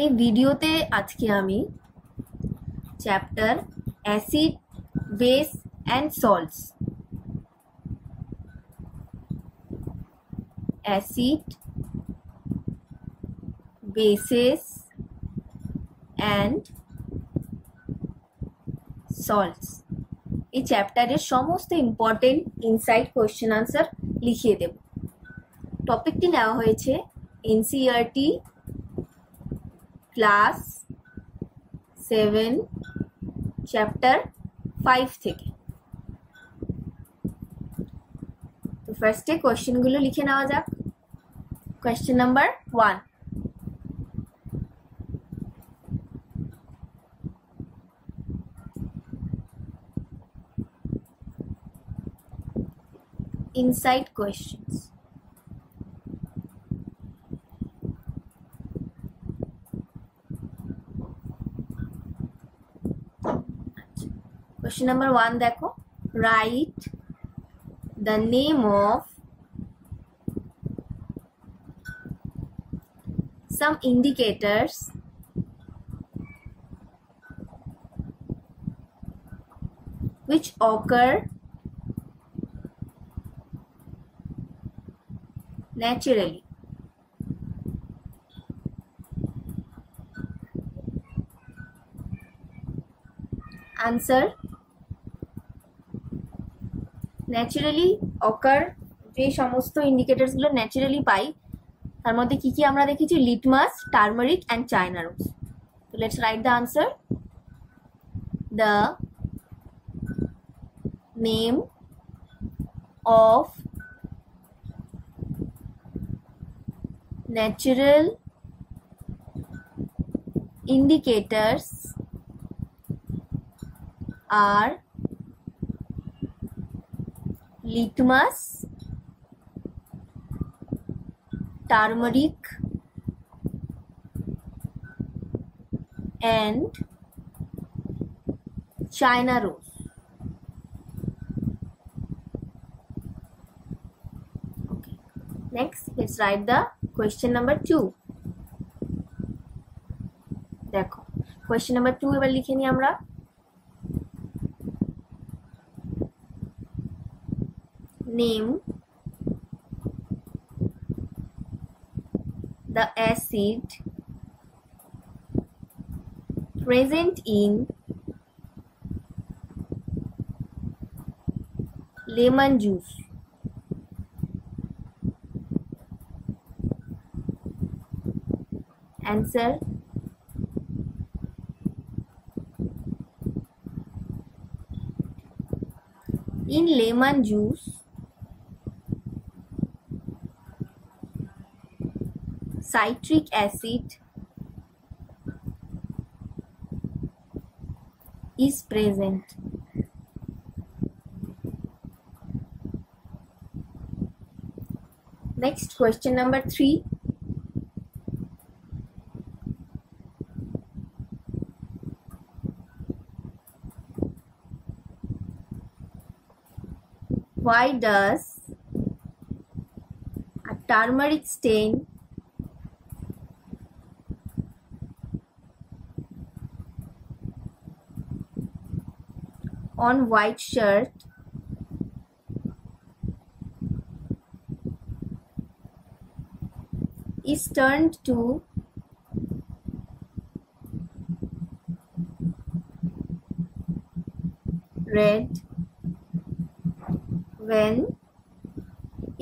এই ভিডিওতে আজকে আমি chapter acid base and salts acid bases and salts এই চ্যাপ্টারের সমস্ত ইম্পর্টেন্ট ইনসাইড কোয়েশ্চেন আনসার লিখিয়ে দেব। টপিকটি নেওয়া হয়েছে NCERT ক্লাস 7 চ্যাপ্টার 5 থেকে। তো ফার্স্টে কোয়েশ্চেনগুলো লিখে নেওয়া যাক। Question number 1, inside questions. Question number 1 देखो, write the name of some indicators which occur naturally . Answer naturally occur যে সমস্ত indicators গুলো naturally পাই তার মধ্যে কি কি আমরা দেখেছি litmus, turmeric and China rose. So let's write the answer. The name of natural indicators are litmus, turmeric and China rose. Okay. Next, let's write the question number 2. देखो, question number 2 এবার লিখে নি আমরা। Name the acid present in lemon juice. Answer in lemon juice citric acid is present. Next, question number 3. Why does a turmeric stain on white shirt is turned to red when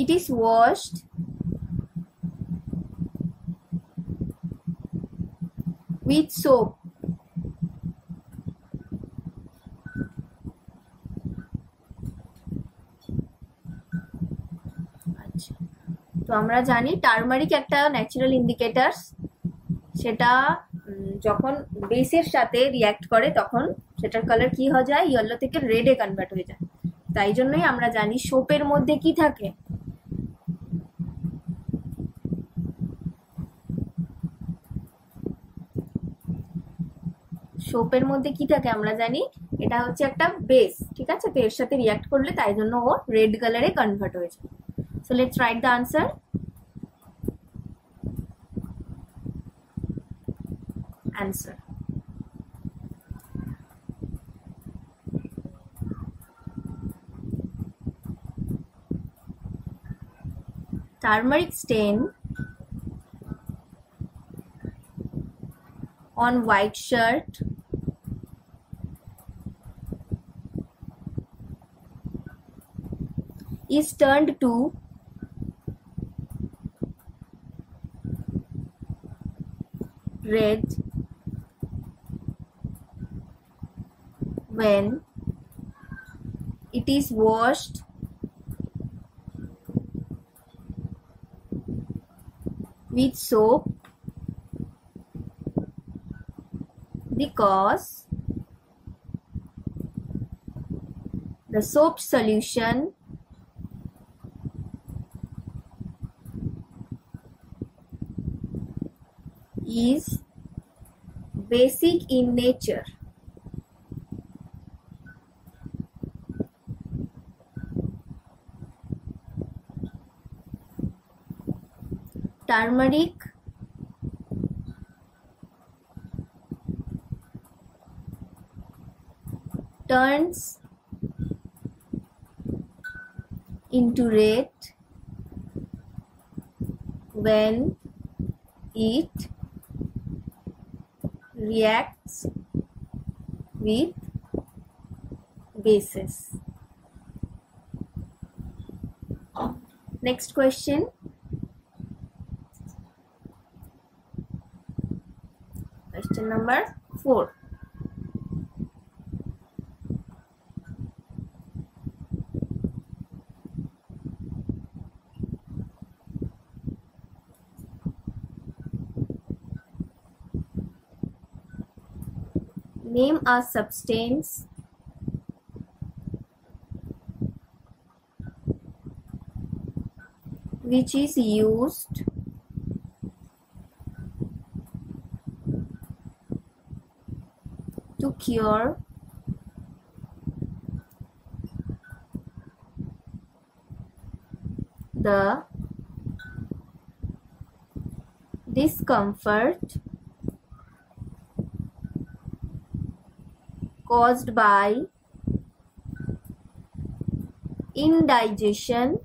it is washed with soap? তো আমরা জানি turmeric একটা natural indicators, সেটা যখন বেসের সাথে react করে তখন সেটার কালার কি হয়ে যায়, ইয়েলো থেকে রেডে কনভার্ট হয়ে যায়। তাই জন্যই আমরা জানি সোপের মধ্যে কি থাকে, সোপের মধ্যে কি থাকে আমরা জানি এটা হচ্ছে একটা বেস, ঠিক আছে? তো এর সাথে রিঅ্যাক্ট করলে তাই জন্য ও রেড কালারে কনভার্ট হয়ে যায়। So let's write the answer. answer. Turmeric stain on white shirt is turned to red when it is washed with soap, because the soap solution is basic in nature. Turmeric turns into red when it reacts with bases. Next question. Question number 4. Name a substance which is used to cure the discomfort caused by indigestion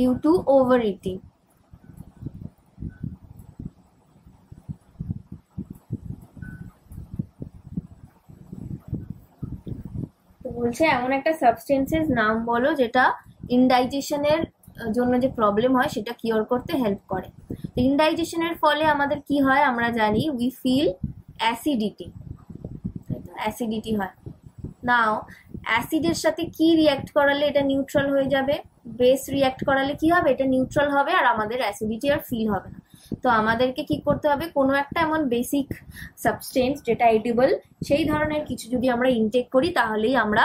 due to overeating. বলছে এমন একটা সাবস্টেন্সের নাম বলো যেটা ইনডাইজেশনের জন্য যে problem হয় সেটা কিওর করতে হেল্প করে। তো ইনডাইজেশনের ফলে আমাদের কি হয় আমরা জানি, উই ফিল অ্যাসিডিটি, অ্যাসিডিটি হয়। নাও অ্যাসিডের সাথে কি রিঅ্যাক্ট করালে এটা নিউট্রাল হয়ে যাবে, বেস রিঅ্যাক্ট করালে কি হবে, এটা নিউট্রাল হবে আর আমাদের অ্যাসিডিটি আর ফিল হবে না। তো আমাদেরকে কি করতে হবে, কোনো একটা এমন বেসিক সাবস্টেন্স যেটা এডিবল সেই ধরনের কিছু যদি আমরা ইনটেক করি তাহলেই আমরা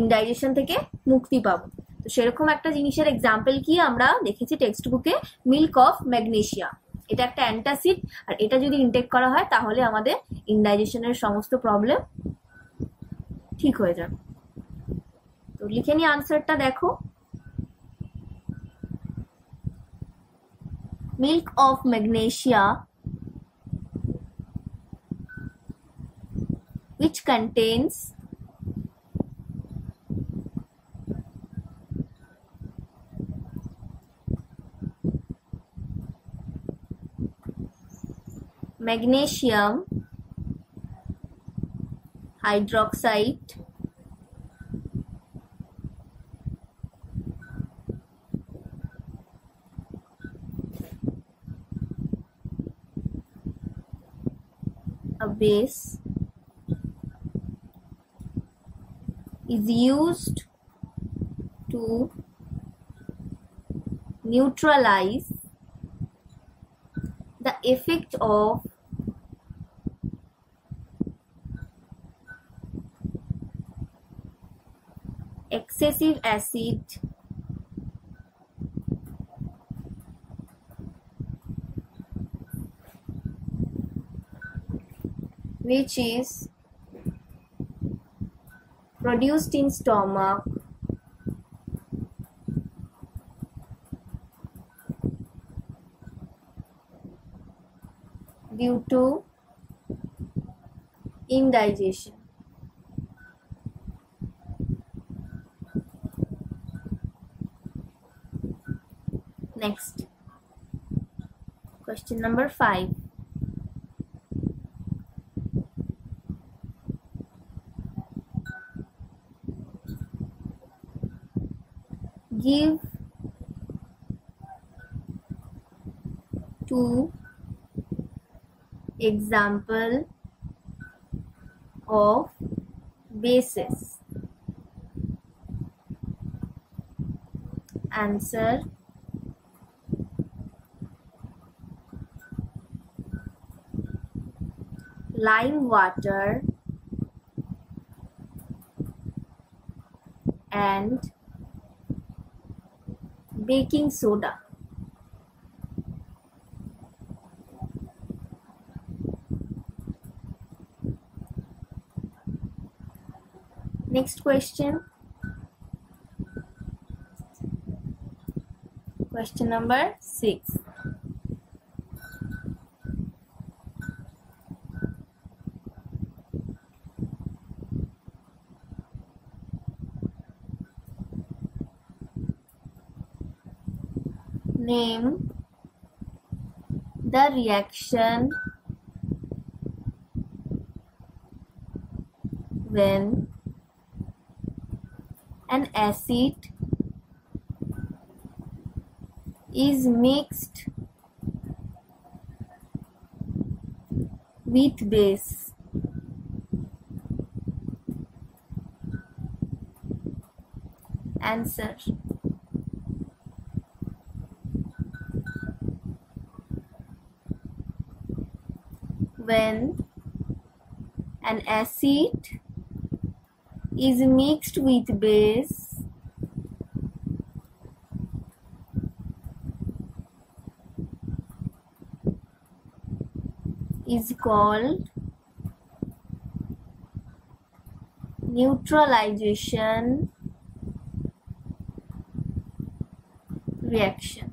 ইনডাইজেশন থেকে মুক্তি পাবো। তো সেরকম একটা জিনিসের এক্সাম্পল কি আমরা দেখেছি টেক্সট বুকে, মিল্ক অফ ম্যাগনেশিয়া। এটা একটা অ্যান্টাসিড আর এটা যদি ইনটেক করা হয় তাহলে আমাদের ইনডাইজেশনের সমস্ত প্রবলেম ঠিক হয়ে যাবে। তো লিখে নিয়ে আনসারটা দেখো। Milk of Magnesia, which contains magnesium hydroxide, a base, is used to neutralize the effect of excessive acid which is produced in stomach due to indigestion. Next, question number 5. Give 2 examples of bases. Answer: lime water and baking soda. Next question, question number 6. Name the reaction when an acid is mixed with base. Answer: when an acid is mixed with base, is called neutralization reaction.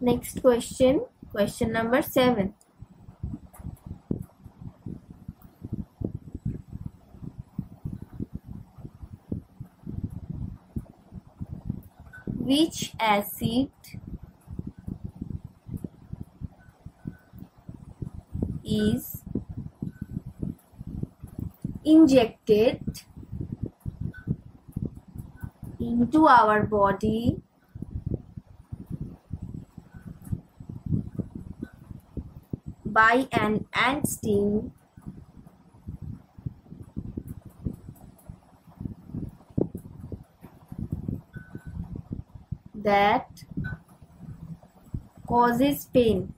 Next question, question number 7. Which acid is injected into our body by an ant sting that causes pain?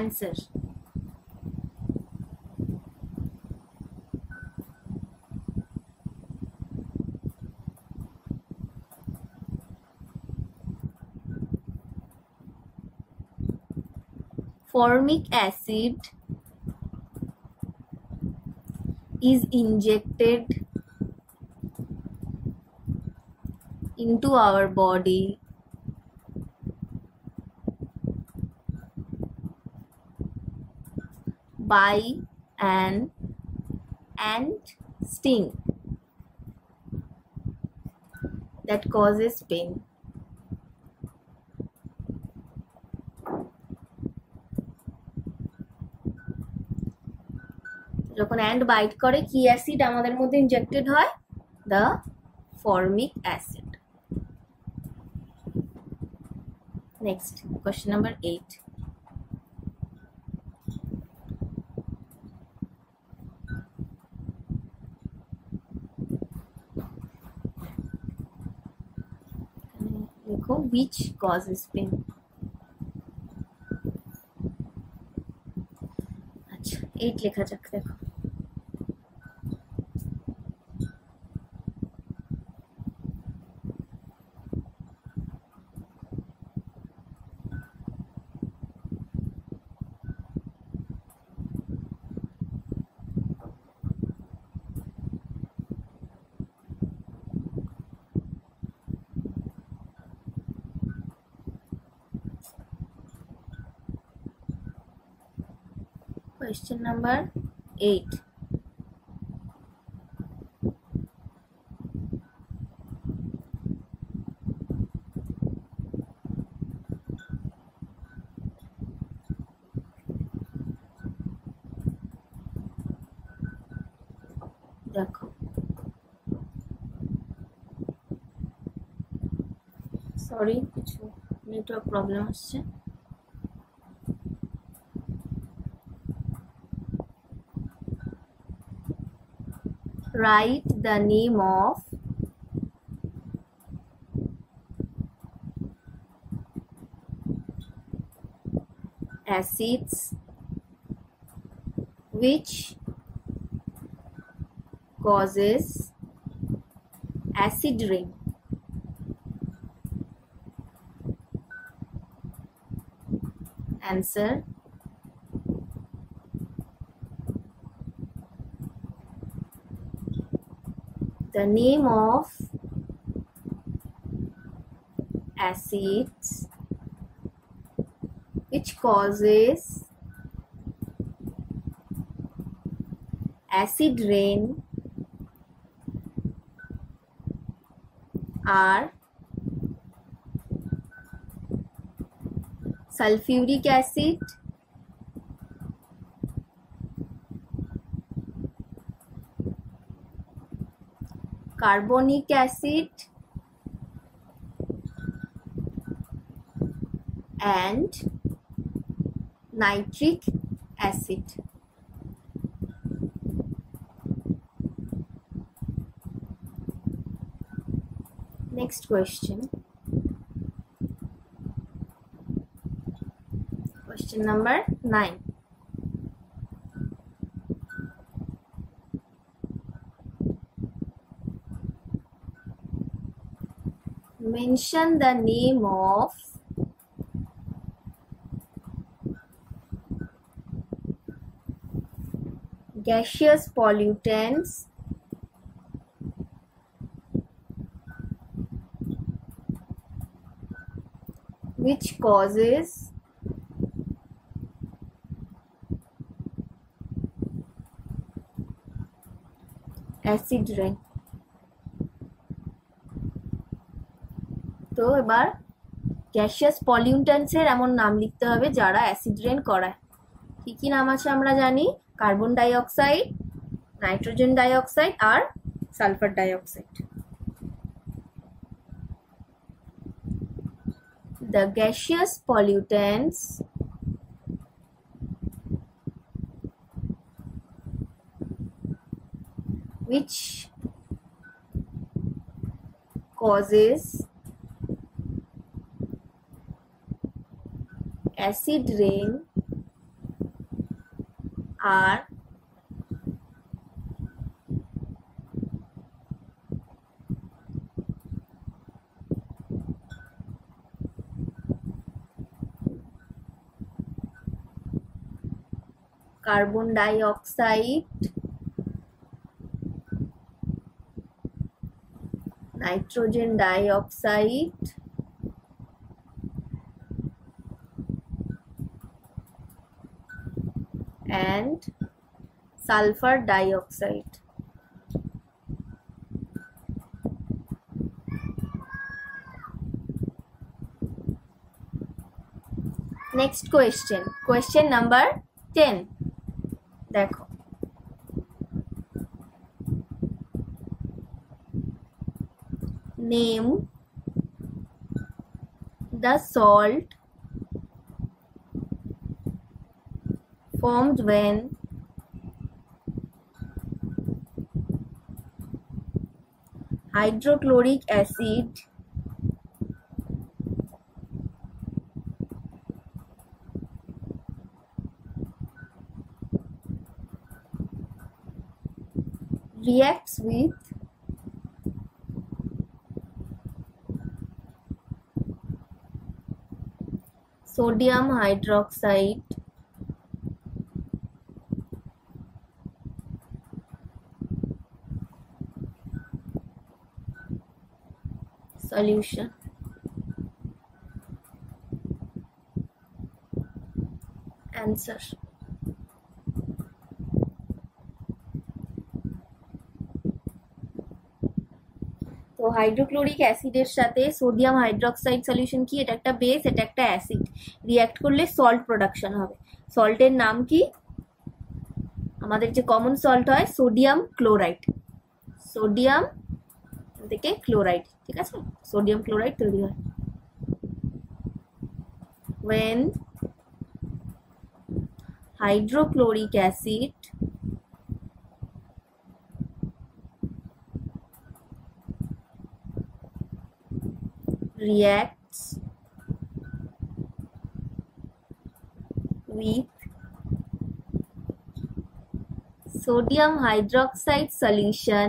Answer: formic acid is injected into our body by an ant sting that causes pain. যখন ant bite করে কি acid আমাদের মধ্যে injected হয়? The formic acid. Next question number 8. দেখো which causes pain. আচ্ছা 8 লেখা যাক। দেখো Question number 8. Sorry, কিছু নেটওয়ার্ক প্রবলেম আসছে। Write the name of acids which causes acid rain. Answer: the name of acids which causes acid rain are sulfuric acid, carbonic acid, and nitric acid. Next question. Question number 9. Mention the name of gaseous pollutants which causes acid rain. तो এবার gaseous pollutants এর এমন নাম লিখতে হবে যারা acid rain করায়। কি কি নাম আছে আমরা জানি? Carbon dioxide, nitrogen dioxide আর sulfur dioxide. The gaseous pollutants which causes acid rain are carbon dioxide, nitrogen dioxide, and sulfur dioxide. Next question, question number 10. देखो. Name the salt formed when hydrochloric acid reacts with sodium hydroxide solution answer hydrochloric অ্যাসিডের সাথে sodium hydroxide solution কি, এটা একটা base, এটা একটা acid, react করলে salt production হবে। সল্টের নাম কি, আমাদের যে কমন সল্ট হয় সোডিয়াম ক্লোরাইড, সোডিয়াম থেকে ক্লোরাইড, ঠিক আছে, সোডিয়াম ক্লোরাইড তৈরি হয়। When hydrochloric acid reacts with sodium hydroxide solution,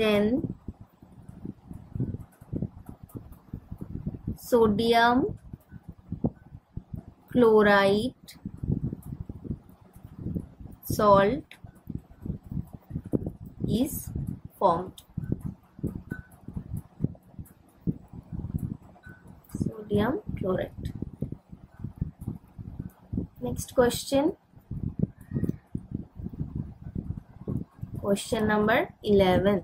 then sodium chloride salt is formed, sodium chloride. Next question, question number 11.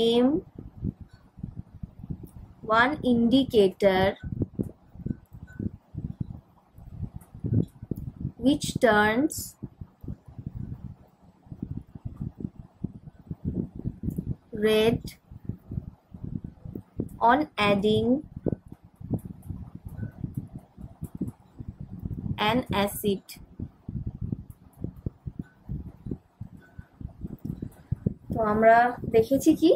Name one indicator which turns red on adding an acid. তো আমরা দেখেছি কি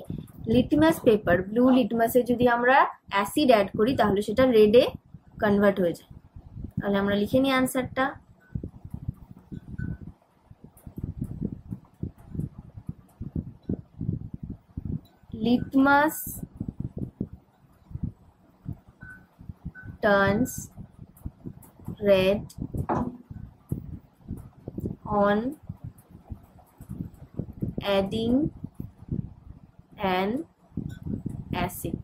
litmus paper, blue লিটমাসে যদি আমরা acid add করি তাহলে সেটা রেডে কনভার্ট হয়ে যায়। তাহলে আমরা লিখে নিই অ্যান্সারটা, litmus turns red on adding an acid.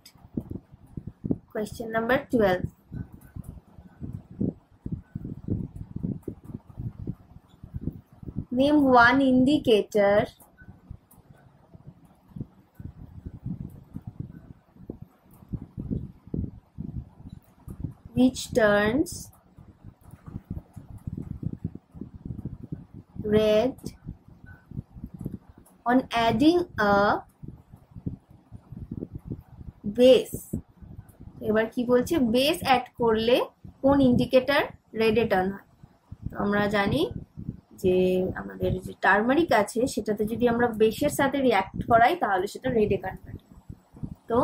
Question number 12. Name one indicator which turns red on adding a base. এবার কি বলছে, বেস অ্যাড করলে কোন ইন্ডিকেটর রেডে টার্ন হয়। তো আমরা জানি যে আমাদের যে টার্মারিক আছে সেটাতে যদি আমরা বেসের সাথে রিঅ্যাক্ট করাই তাহলে সেটা রেডে কনভার্ট। তো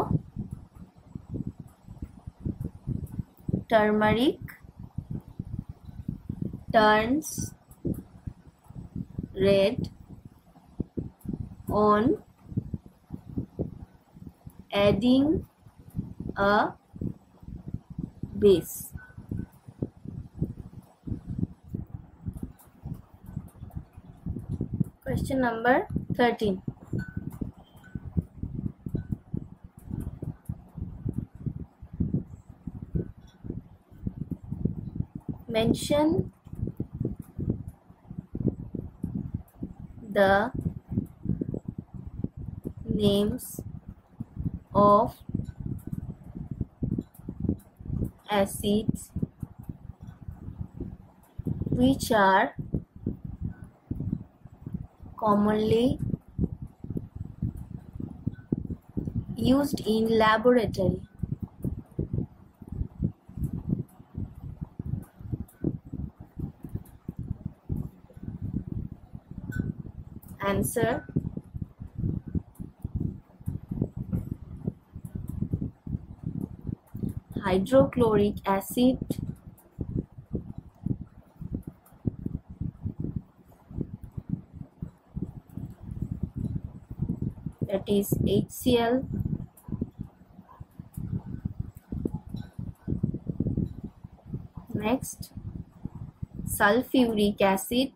turmeric turns red on adding a base. Question number 13. Mention the names of acids which are commonly used in laboratory. Answer, hydrochloric acid, is HCl. Next, sulfuric acid.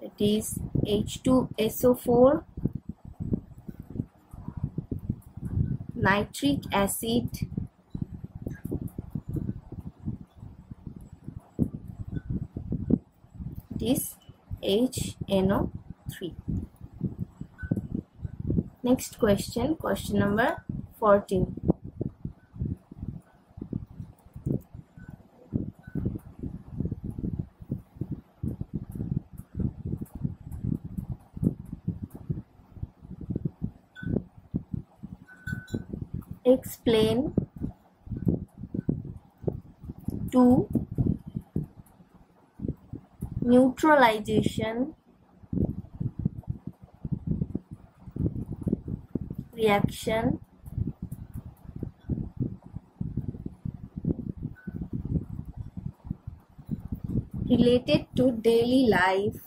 That is H2SO4. Nitric acid. This HNO3. Next question, question number 14. Explain two neutralization reaction related to daily life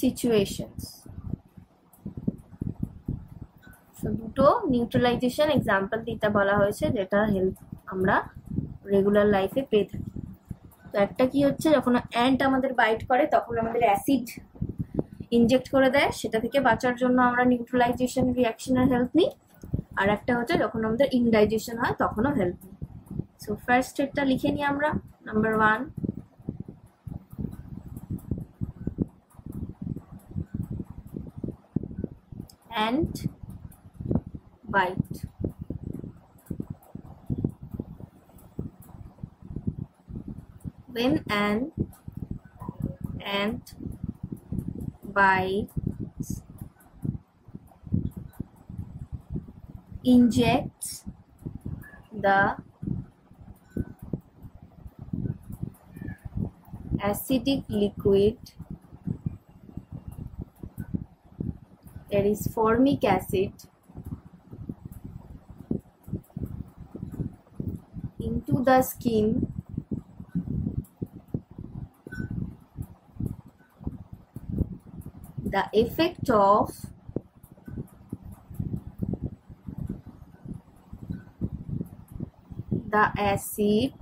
situations. So দুটো neutralisation example দিতে বলা হয়েছে যেটা health আমরা regular লাইফে পেয়ে থাকি। তো একটা কি হচ্ছে যখন অ্যান্ট আমাদের বাইট করে তখন আমাদের অ্যাসিড ইনজেক্ট করে দেয়, সেটা থেকে বাঁচার জন্য আমরা নিউট্রালাইজেশন রিঅ্যাকশনের হেল্প নিই। আর একটা হচ্ছে যখন আমাদের ইনডাইজেশন হয় তখনও হেল্প নিই। সো ফার্স্ট এটা লিখে নিই আমরা। Number 1, ant bite. When an ant bites, injects the acidic liquid, that is formic acid, into the skin, the effect of the acid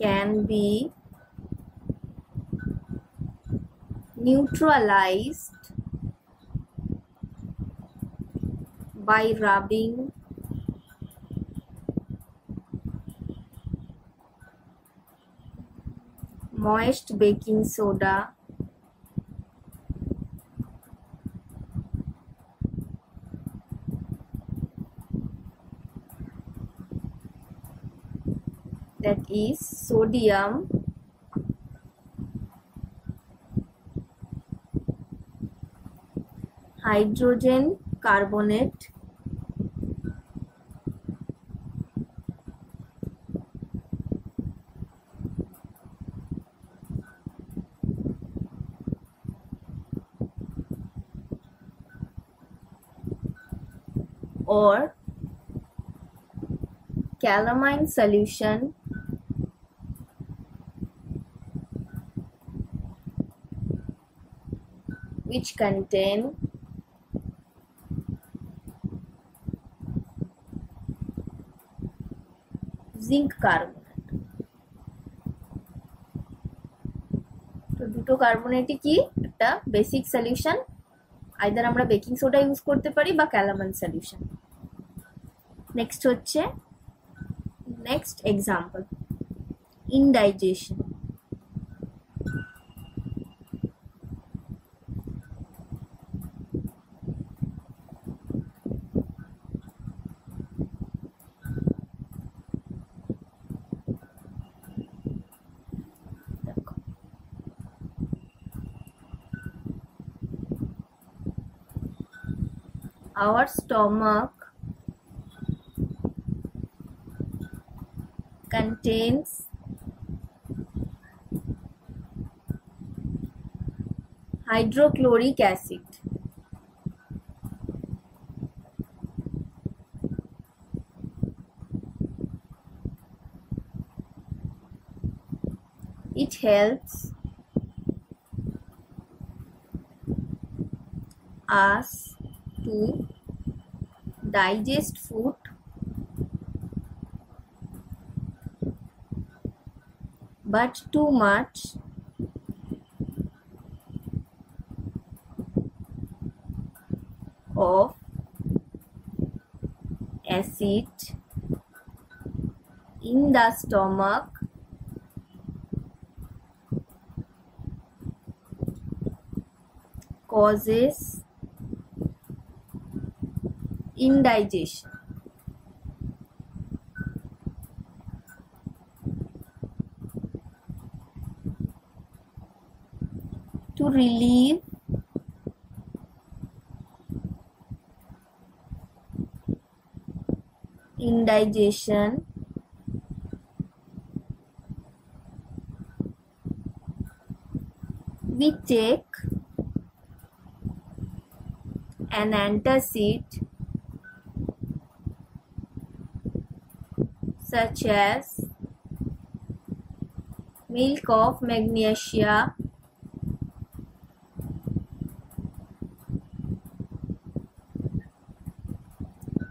can be neutralized by rubbing moist baking soda that is sodium hydrogen carbonate or calamine solution which contain zinc carbonate. So দুটো carbonate কি একটা basic solution, either আমরা baking soda use করতে পারি বা calamine solution। Next হচ্ছে next example, indigestion. Our stomach contains hydrochloric acid. It helps us to digest food but too much of acid in the stomach causes indigestion. To relieve indigestion, we take an antacid such as milk of magnesia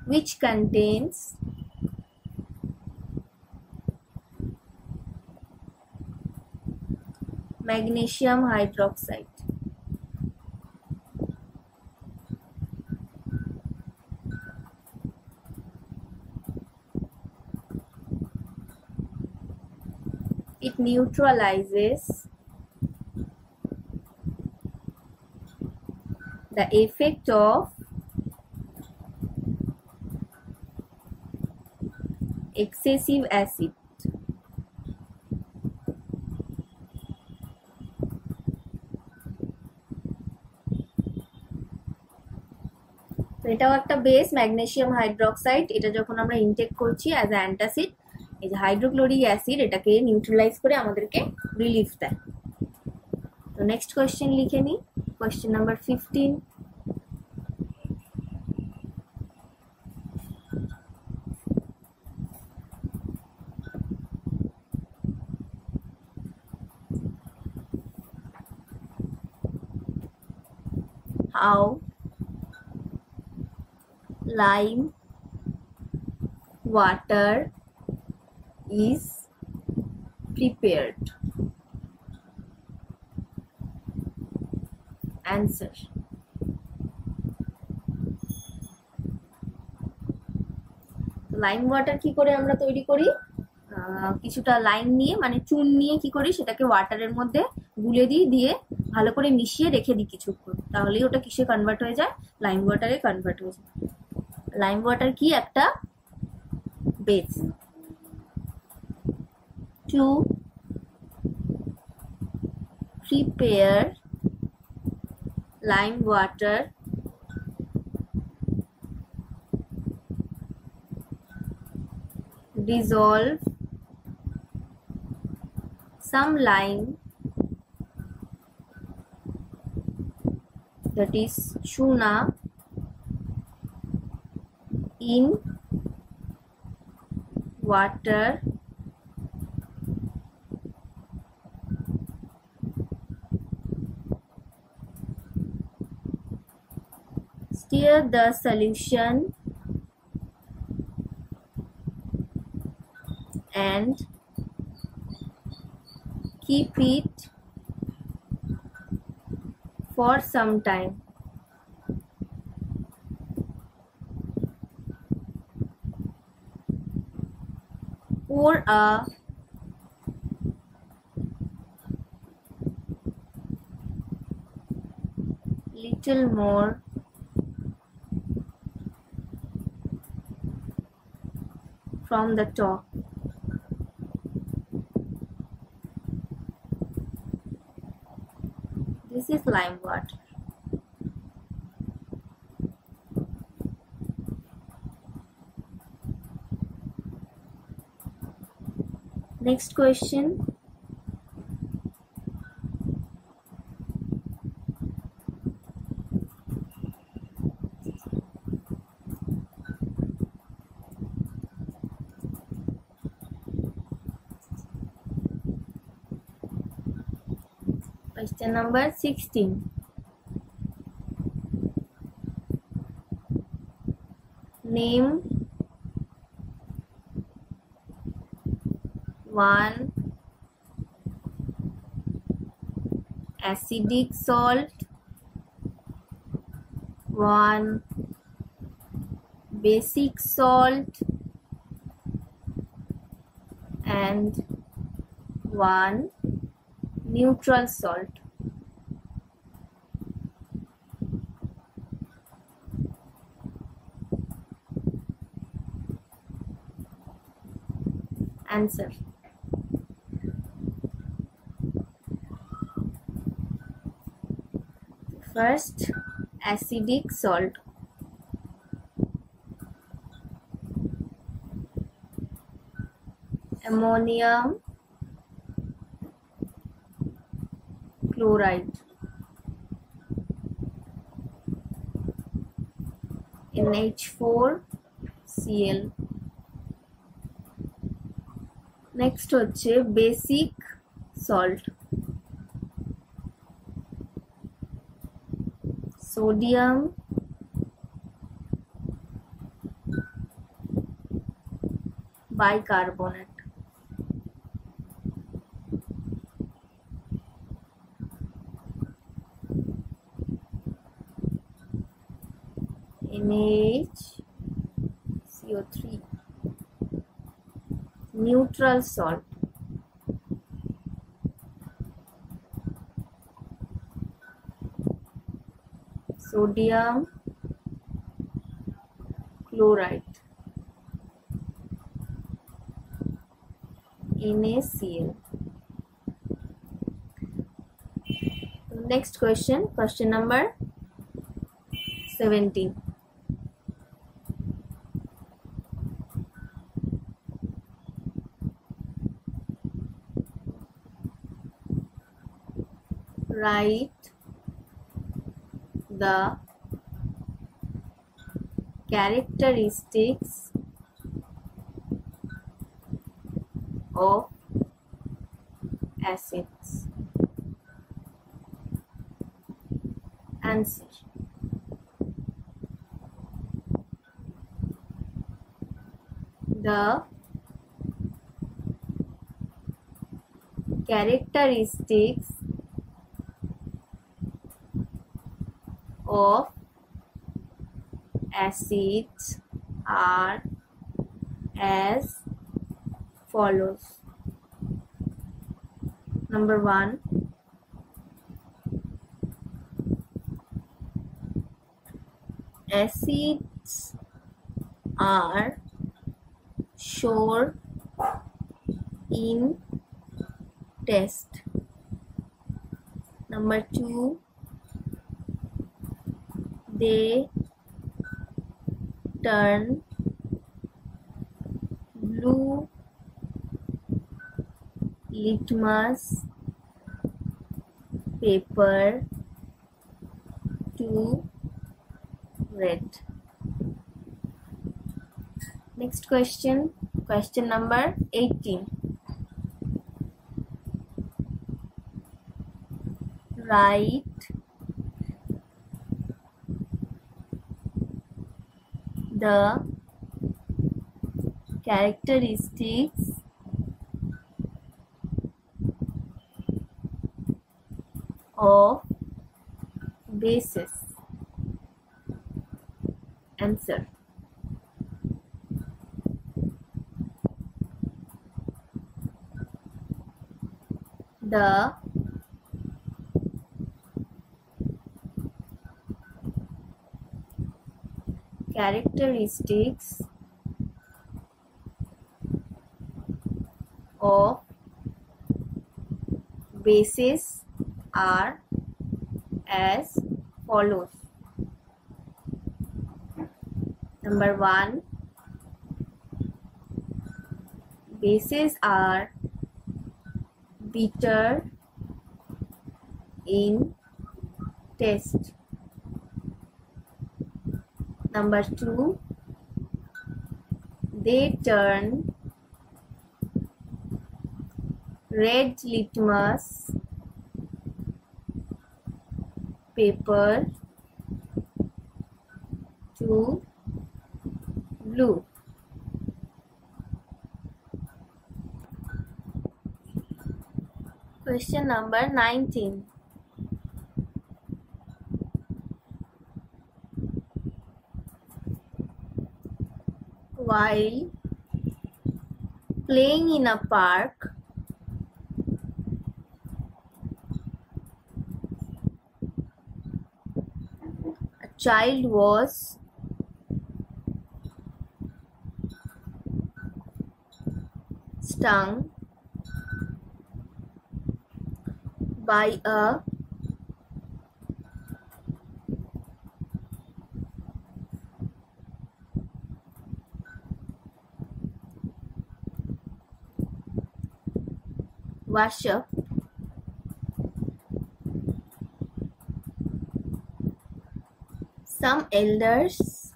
which contains magnesium hydroxide. It neutralizes the effect of excessive acid. So এটাও একটা base magnesium hydroxide, এটা যখন আমরা intact করছি as an antacid, এই যে hydrochloric acid এটাকে neutralise করে আমাদেরকে রিলিফ দেয়। তো নেক্সট কোশ্চেন লিখে নিই, question number 15। How lime water is prepared? Answer. Lime water কি করে আমরা তৈরি করি? কিছুটা লাইম নিয়ে মানে চুন নিয়ে কি করি সেটাকে ওয়াটারের মধ্যে গুলে দিই, দিয়ে ভালো করে মিশিয়ে রেখে দিই কিছুক্ষণ, তাহলেই ওটা কিসে কনভার্ট হয়ে যায়? লাইম ওয়াটারে কনভার্ট হয়ে যায়। লাইম ওয়াটার কি? একটা base. To prepare lime water dissolve some lime, that is Chuna, in water . Stir the solution and keep it for some time. Pour a little more from the top. This is lime water. Next question. Question number 16. Name one acidic salt, one basic salt, and one neutral salt. Answer. First, acidic salt. Ammonium chloride. NH4Cl. Next হচ্ছে basic salt. Sodium bicarbonate. NH CO3. Neutral salt. Sodium chloride. NaCl. Next question, question number 17. Write the characteristics of acids. Answer. The characteristics of acids are as follows. Number 1, acids are sure in test. Number 2, they turn blue. Litmus paper to red. Next question, question number 18. Write the characteristics of bases. Answer. The characteristics of bases are as follows. Number 1, bases are bitter in taste. Number 2, they turn red litmus paper to blue. Question number 19. While playing in a park, a child was stung by a washer . Some elders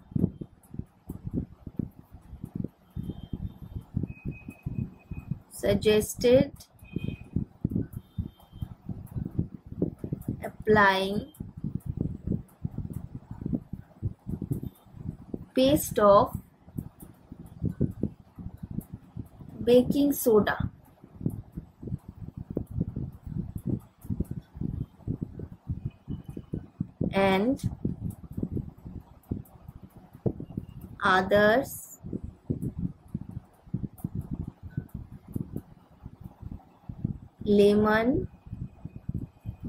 suggested applying paste of baking soda and others lemon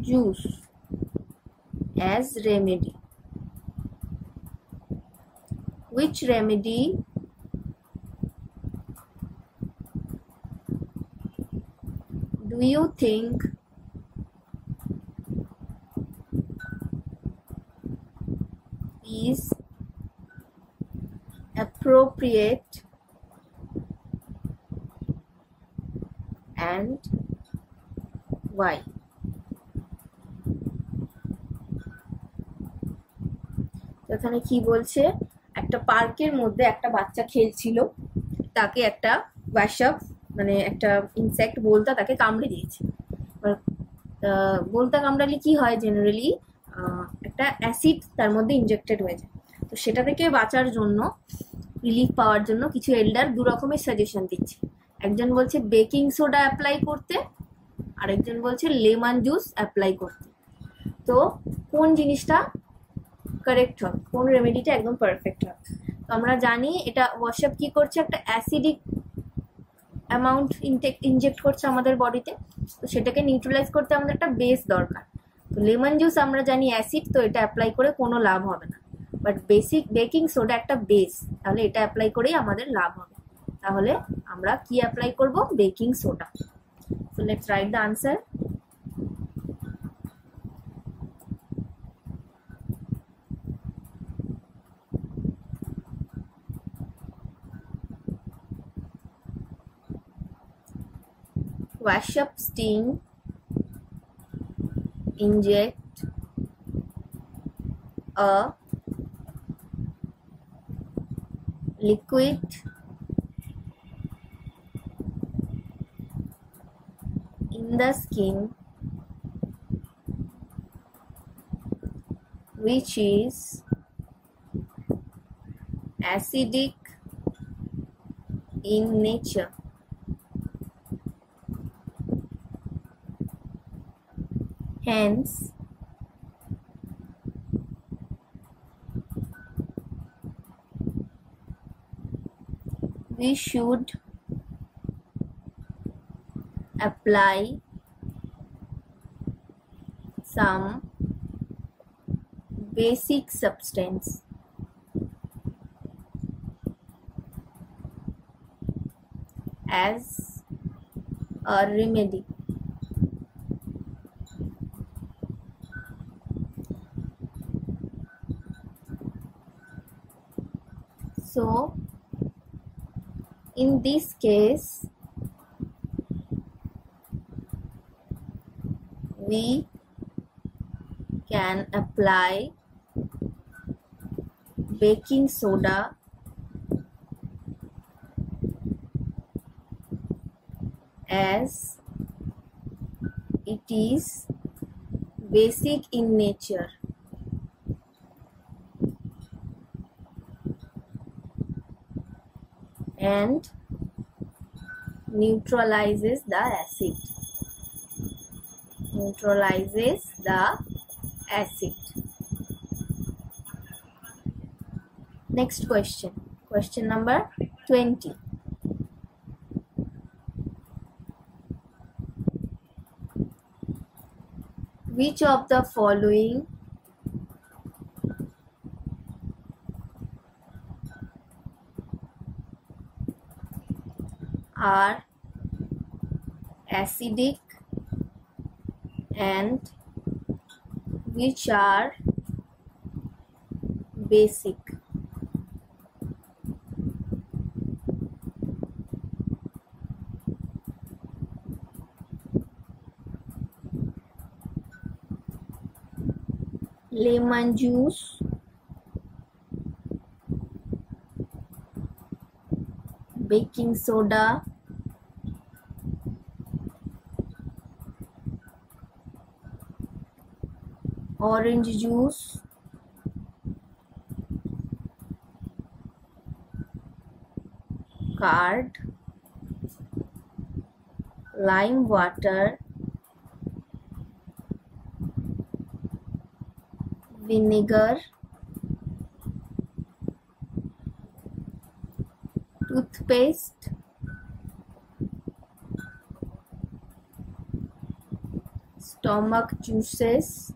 juice as remedy. Which remedy do you think is appropriate and why? এখানে কি বলছে, একটা পার্কের মধ্যে একটা বাচ্চা খেলছিল, তাকে একটা ওয়াশআপ মানে একটা ইনসেক্ট বলতা তাকে কামড়ে দিয়েছে। বলতা কামড়ালে কি হয়, জেনারেলি একটা অ্যাসিড তার মধ্যে ইনজেক্টেড হয়ে যায়। তো সেটা থেকে বাঁচার জন্য, রিলিফ পাওয়ার জন্য কিছু এল্ডার দু রকমের সাজেশন দিচ্ছে। একজন বলছে বেকিং সোডা অ্যাপ্লাই করতে, আরেকজন বলছে লেমন জুস অ্যাপ্লাই করতে। তো কোন জিনিসটা কারেক্ট হবে, কোন রেমেডিটা একদম পারফেক্ট হবে? তো আমরা জানি এটা ওয়াশআপ কি করছে, একটা অ্যাসিডিক অ্যামাউন্ট ইনজেক্ট করছে আমাদের বডিতে। তো সেটাকে নিউট্রালাইজ করতে আমাদের একটা বেস দরকার। তো লেমন জুস আমরা জানি অ্যাসিড, তো এটা অ্যাপ্লাই করে কোনো লাভ হবে না। বাট বেকিং সোডা একটা বেস, তাহলে এটা অ্যাপ্লাই করেই আমাদের লাভ হবে। তাহলে আমরা কি অ্যাপ্লাই করব? Baking soda. So let's write the answer. Wash up, steam, inject a liquid in the skin which is acidic in nature. Hence, we should apply some basic substance as a remedy. So, in this case, we can apply baking soda as it is basic in nature. and neutralizes the acid. Neutralizes the acid. Next question. Question number 20. Which of the following are acidic and which are basic? Lemon juice, baking soda, orange juice, curd, lime water, vinegar, toothpaste, stomach juices,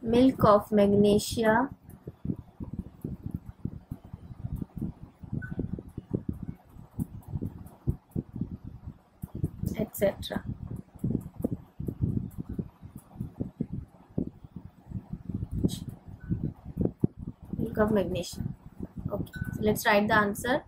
milk of magnesia, etc. Milk of magnesia. Okay, so let's write the answer.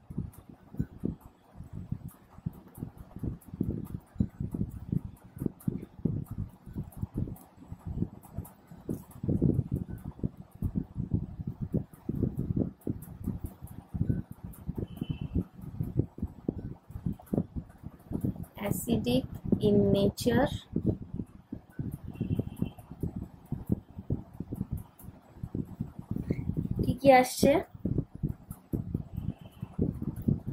Acidic in nature, ठीक है आशे,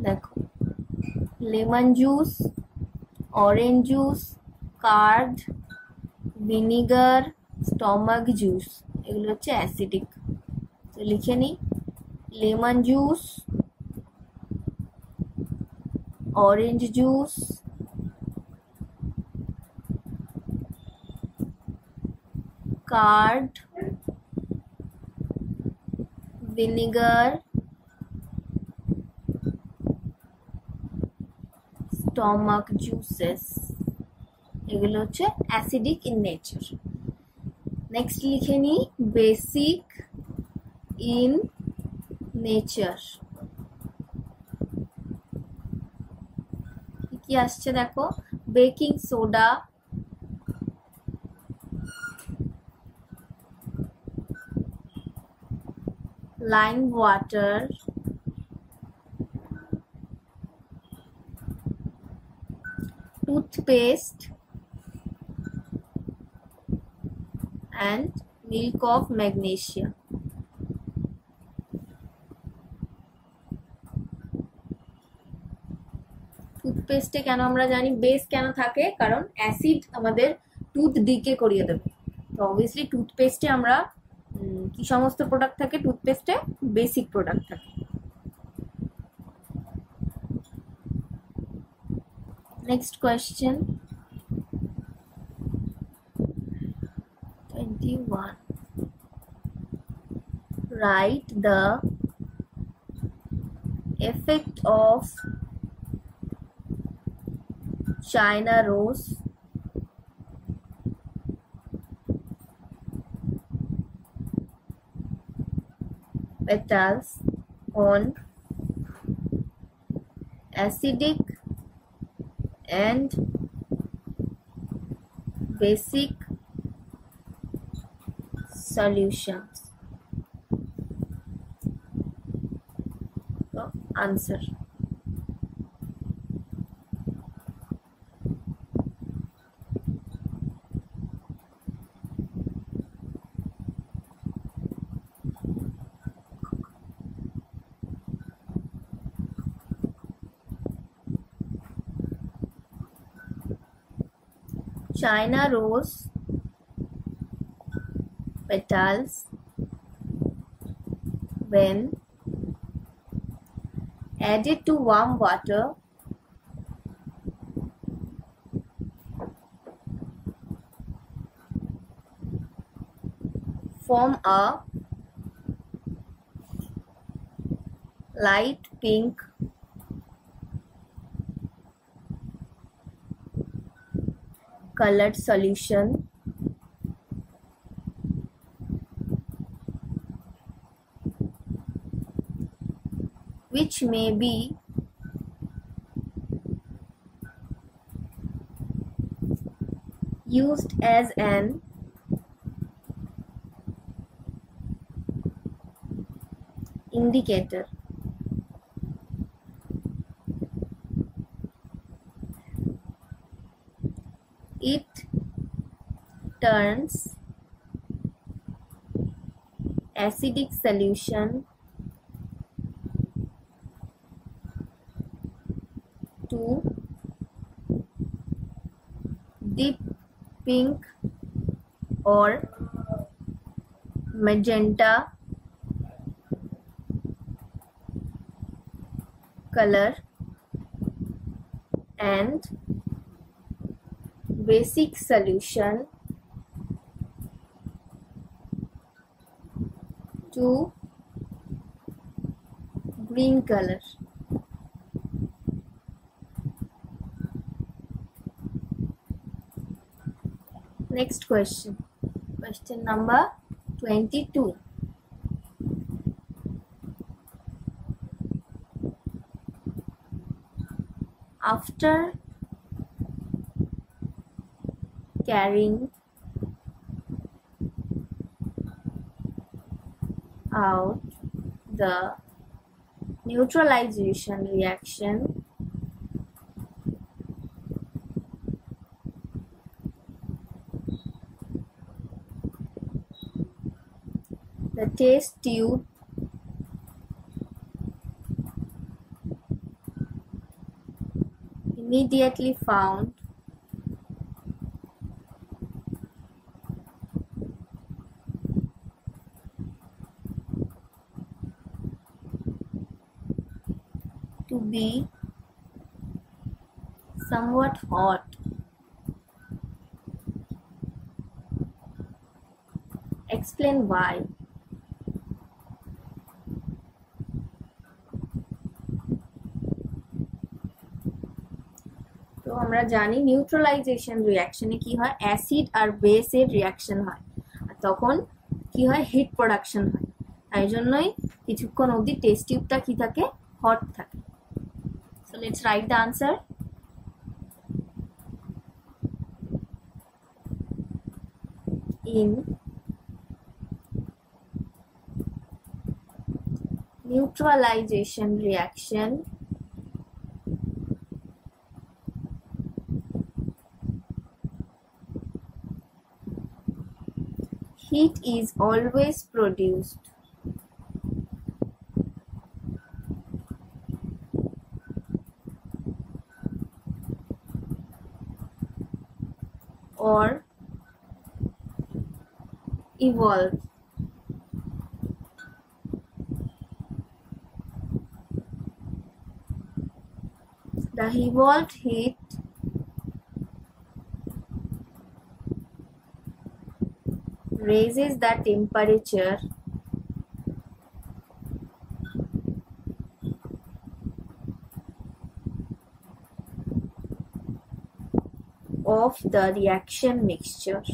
देखो, lemon juice, orange juice, curd, vinegar, stomach juice, ये लोग अच्छे acidic, तो लिखे नहीं, lemon juice, orange juice, curd, vinegar, stomach juices. এগুলো হচ্ছে acidic in nature. Next লিখে নি basic in nature. কি আসছে দেখো baking soda, lime water, toothpaste, and milk of magnesia. Toothpaste e keno amra jani base keno thake karon acid amader tooth decay koriye debe, so obviously toothpaste e amra কি সমস্ত product থাকে টুথপেস্টে basic product থাকে। Next question 21. Write the effect of China Rose petals on acidic and basic solutions. So answer. China Rose petals when added to warm water form a light pink colored solution which may be used as an indicator. It turns acidic solution to deep pink or magenta color and basic solution to green color. Next question, question number 22. After carrying out the neutralization reaction, the test tube immediately found to be somewhat hot, explain why. আমরা জানি neutralisation রিঅ্যাকশনে কি হয় acid আর বেসের reaction হয় আর তখন কি হয় hit production হয় তাই জন্যই কিছুক্ষণ অবধি টেস্ট টিউবটা কি থাকে হট থাকে so let's write the answer in neutralization reaction heat is always produced or evolved the evolved heat raises the temperature of the reaction mixture.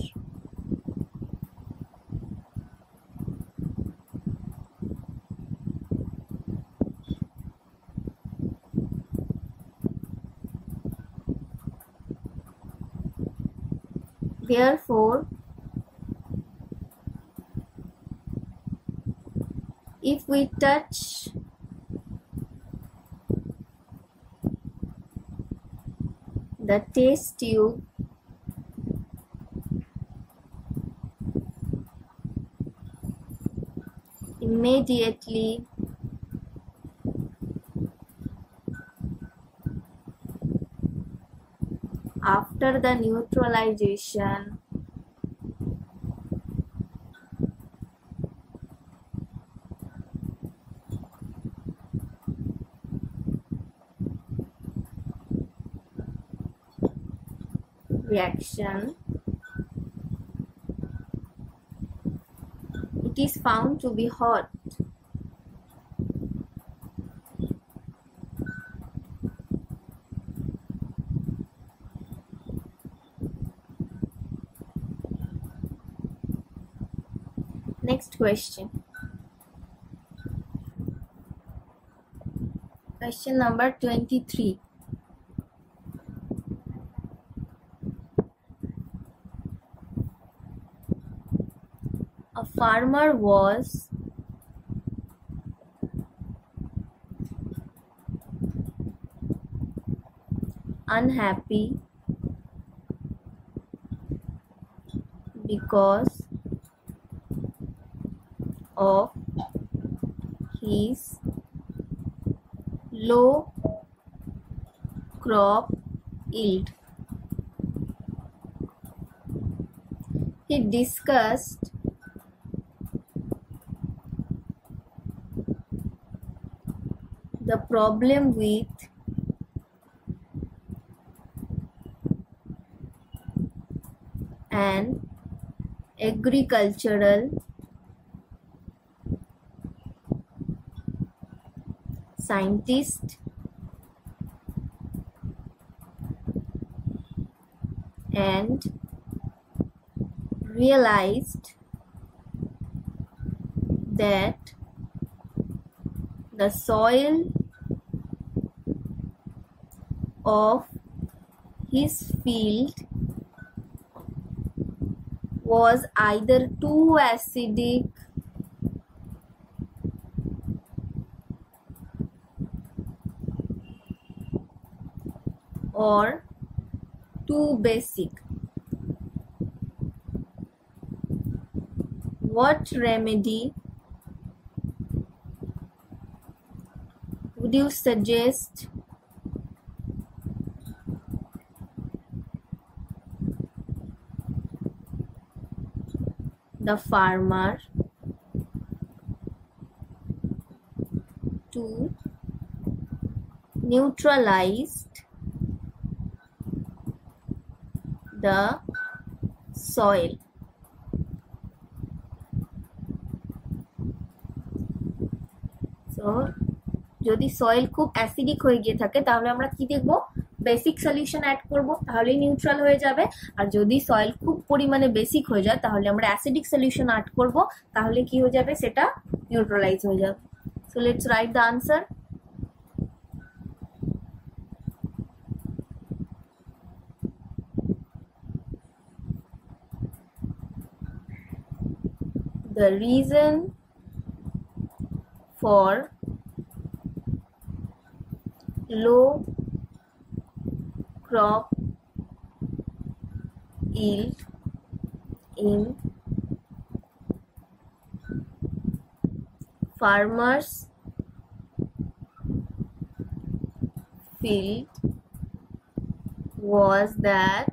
Therefore, if we touch the test tube, immediately after After the neutralization, reaction, it is found to be hot. Next question. Question number 23. A farmer was unhappy because of his low crop yield. He discussed the problem with an agricultural scientist and realized that the soil of his field was either too acidic or too basic. What remedy would you suggest the farmer to neutralize the soil? So যদি soil খুব acidic হয়ে গিয়ে থাকে তাহলে আমরা কি দেখব basic solution add করব তাহলে নিউট্রাল হয়ে যাবে আর যদি soil খুব পরিমাণে বেসিক হয়ে যায় তাহলে আমরা acidic সলিউশন অ্যাড করব তাহলে কি হয়ে যাবে সেটা নিউট্রালাইজ হয়ে যাবে। So let's write the answer. The reason for low crop yield in farmers' field was that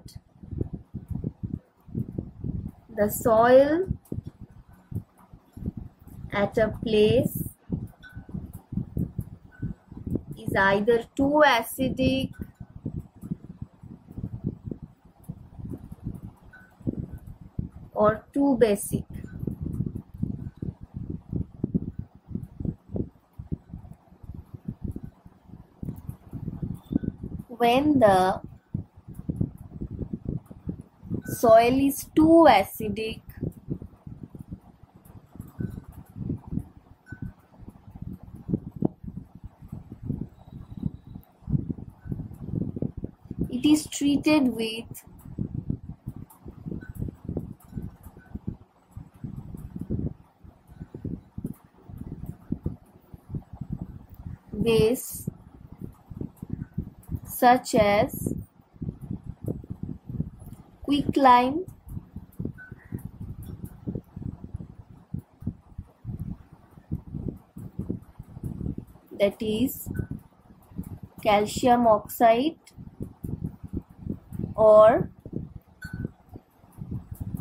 the soil at a place is either too acidic or too basic. When the soil is too acidic, it is treated with base such as quicklime, that is calcium oxide or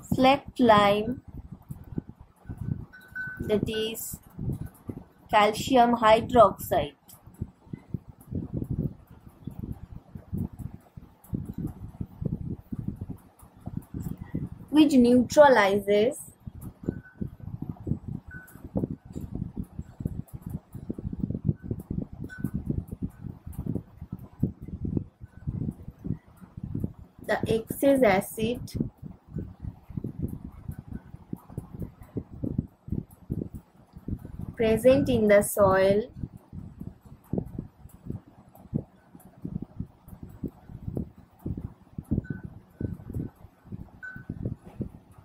select lime, that is calcium hydroxide. Which neutralizes the excess acid present in the soil .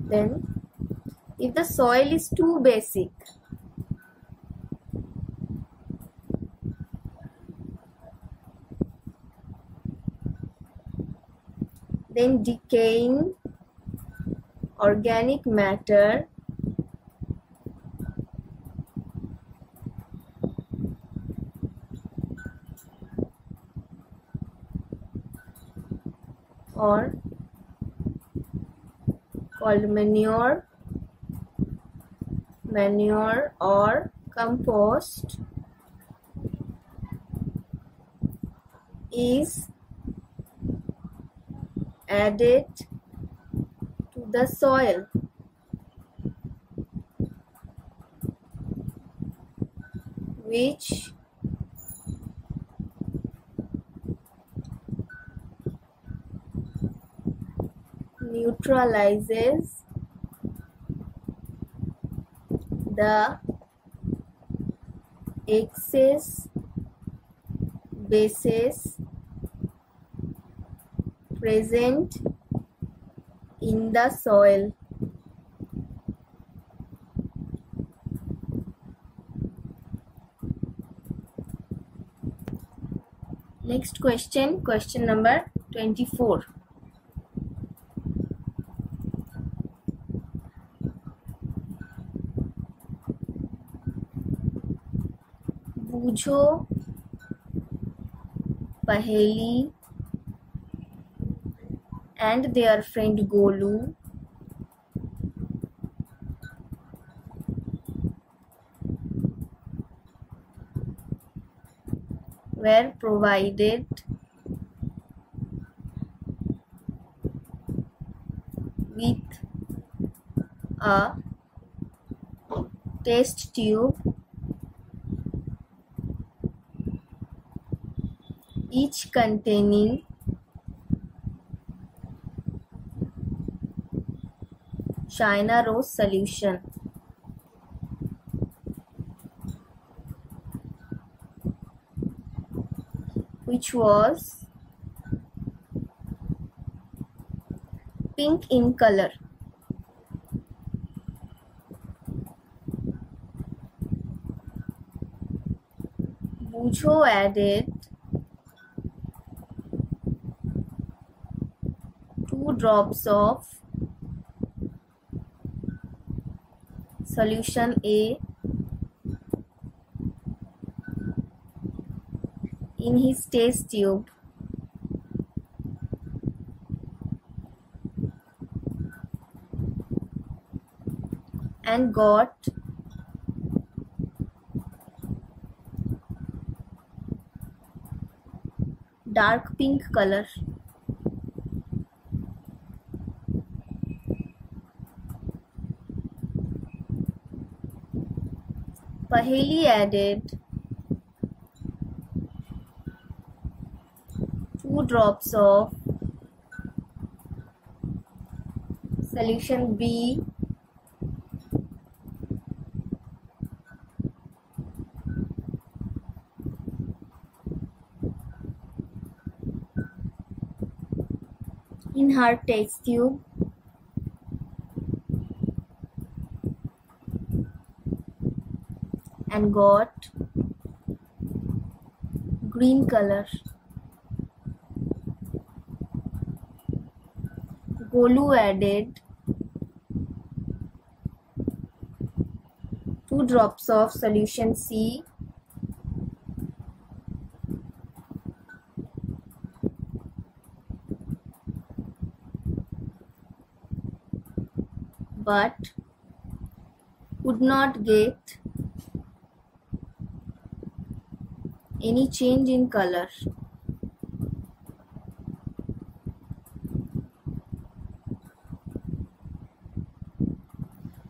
Then, if the soil is too basic, then decaying organic matter or called manure or compost is added to the soil. Which neutralizes the excess bases present in the soil. Next question, question number 24. बूझो पहेली and their friend Golu were provided with a test tube. Each containing China Rose solution. Which was pink in color. Bujho added 2 drops of solution A in his test tube and got dark pink color. Paheli added 2 drops of solution B in her test tube and got green color. Golu added 2 drops of solution C but would not get any change in color.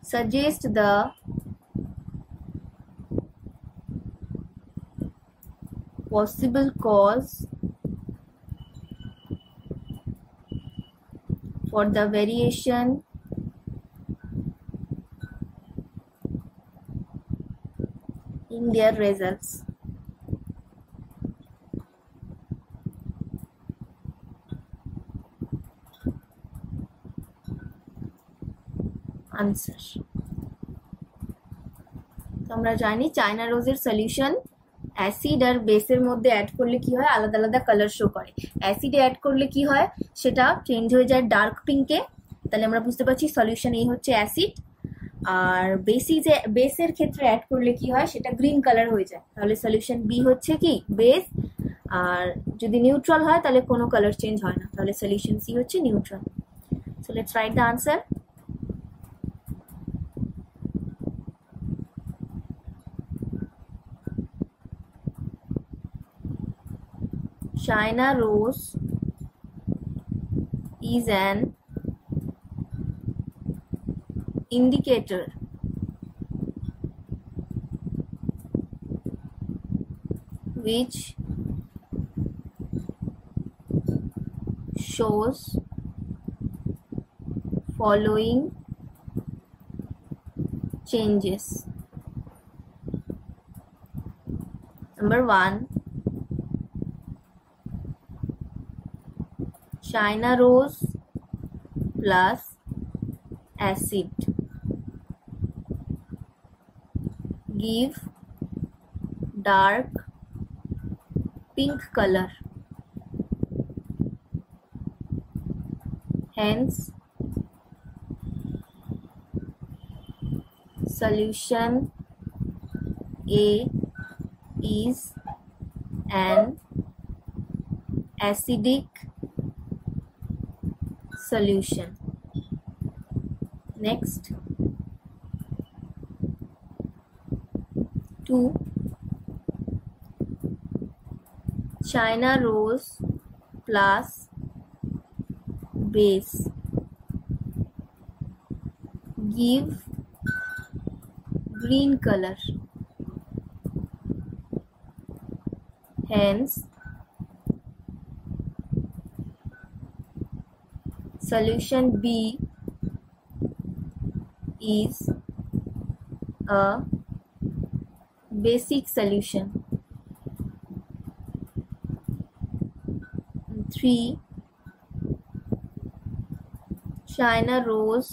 Suggest the possible cause for the variation in their results. Answer. আমরা জানি China রোজের solution acid আর বেসের মধ্যে add করলে কি হয়, আলাদা আলাদা কালার শো করে। অ্যাসিডে অ্যাড করলে কি হয়, সেটা চেঞ্জ হয়ে যায় ডার্ক পিঙ্কে। তাহলে আমরা বুঝতে পারছি সলিউশন এই হচ্ছে অ্যাসিড। আর বেসের ক্ষেত্রে অ্যাড করলে কি হয়, সেটা গ্রিন কালার হয়ে যায়। তাহলে সলিউশন বি হচ্ছে কি বেস, আর যদি নিউট্রাল হয় তাহলে কোনো কালার চেঞ্জ হয় না। তাহলে সলিউশন সি হচ্ছে neutral. So let's write the answer. China Rose is an indicator which shows following changes. Number 1, China Rose plus acid give dark pink color, hence solution A is an acidic solution. Next, 2, China Rose plus base give green color, hence solution B is a basic solution. 3, China Rose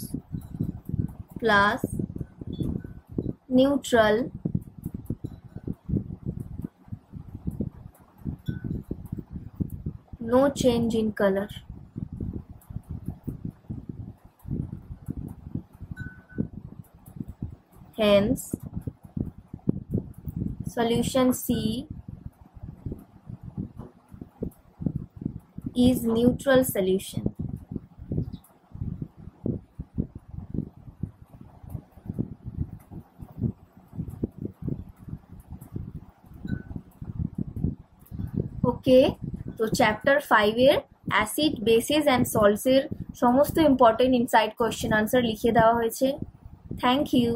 plus neutral no change in color. Hence, solution C is neutral solution. Okay, so chapter 5 এর acid, bases and salts এর সমস্ত important inside question answer লিখে দেওয়া হয়েছে। Thank you.